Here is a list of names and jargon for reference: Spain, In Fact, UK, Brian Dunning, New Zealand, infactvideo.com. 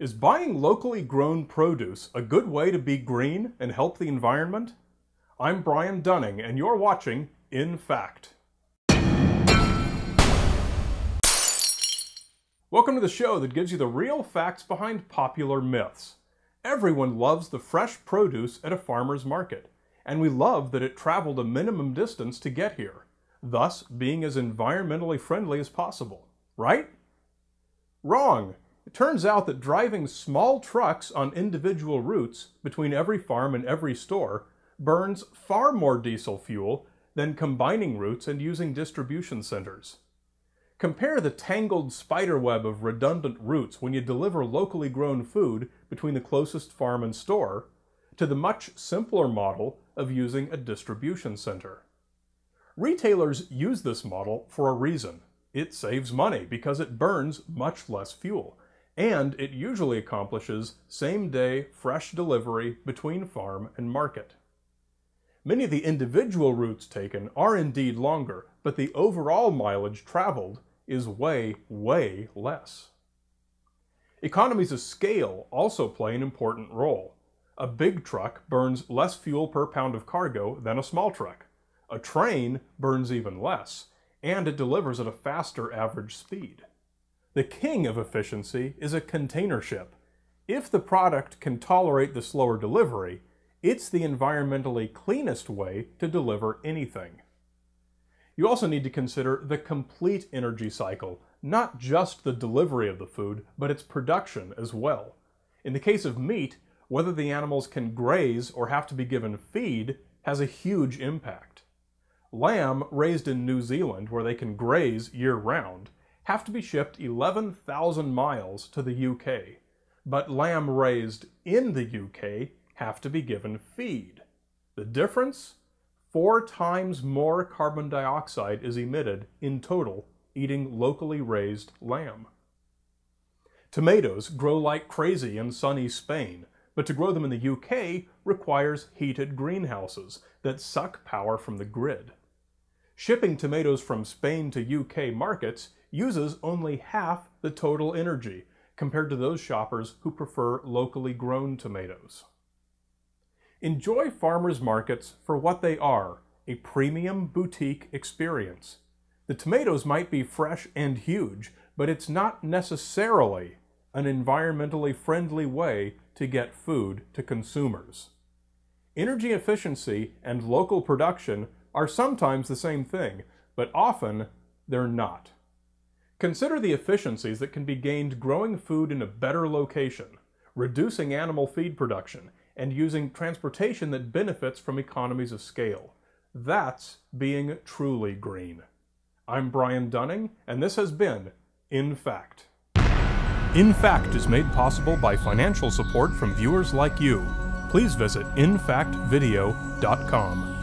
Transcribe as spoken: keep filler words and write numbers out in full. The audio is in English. Is buying locally grown produce a good way to be green and help the environment? I'm Brian Dunning, and you're watching In Fact. Welcome to the show that gives you the real facts behind popular myths. Everyone loves the fresh produce at a farmer's market, and we love that it traveled a minimum distance to get here, thus being as environmentally friendly as possible. Right? Wrong! It turns out that driving small trucks on individual routes between every farm and every store burns far more diesel fuel than combining routes and using distribution centers. Compare the tangled spiderweb of redundant routes when you deliver locally grown food between the closest farm and store to the much simpler model of using a distribution center. Retailers use this model for a reason. It saves money because it burns much less fuel. And it usually accomplishes same-day, fresh delivery between farm and market. Many of the individual routes taken are indeed longer, but the overall mileage traveled is way, way less. Economies of scale also play an important role. A big truck burns less fuel per pound of cargo than a small truck. A train burns even less, and it delivers at a faster average speed. The king of efficiency is a container ship. If the product can tolerate the slower delivery, it's the environmentally cleanest way to deliver anything. You also need to consider the complete energy cycle, not just the delivery of the food, but its production as well. In the case of meat, whether the animals can graze or have to be given feed has a huge impact. Lamb raised in New Zealand, where they can graze year-round, have to be shipped eleven thousand miles to the U K, but lamb raised in the U K have to be given feed. The difference? Four times more carbon dioxide is emitted in total eating locally raised lamb. Tomatoes grow like crazy in sunny Spain, but to grow them in the U K requires heated greenhouses that suck power from the grid. Shipping tomatoes from Spain to U K markets uses only half the total energy compared to those shoppers who prefer locally grown tomatoes. Enjoy farmers markets for what they are, a premium boutique experience. The tomatoes might be fresh and huge, but it's not necessarily an environmentally friendly way to get food to consumers. Energy efficiency and local production are sometimes the same thing, but often they're not. Consider the efficiencies that can be gained growing food in a better location, reducing animal feed production, and using transportation that benefits from economies of scale. That's being truly green. I'm Brian Dunning, and this has been In Fact. In Fact is made possible by financial support from viewers like you. Please visit in fact video dot com.